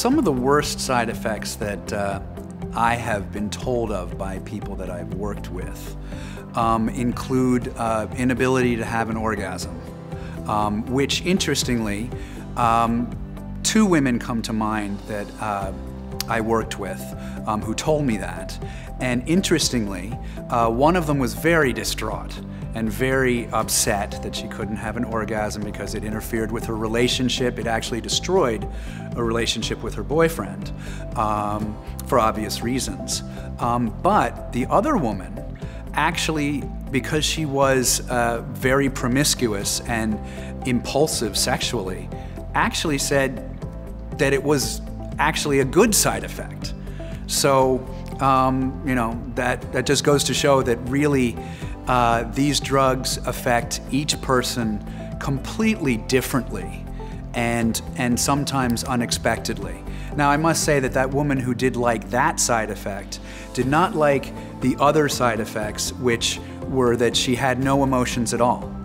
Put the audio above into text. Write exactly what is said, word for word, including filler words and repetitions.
Some of the worst side effects that uh, I have been told of by people that I've worked with um, include uh, inability to have an orgasm, um, which interestingly, um, two women come to mind that uh, I worked with um, who told me that. And interestingly, uh, one of them was very distraught and very upset that she couldn't have an orgasm because it interfered with her relationship. It actually destroyed a relationship with her boyfriend um, for obvious reasons. Um, but the other woman actually, because she was uh, very promiscuous and impulsive sexually, actually said that it was actually a good side effect. So, um, you know, that, that just goes to show that really uh, these drugs affect each person completely differently and, and sometimes unexpectedly. Now, I must say that that woman who did like that side effect did not like the other side effects, which were that she had no emotions at all.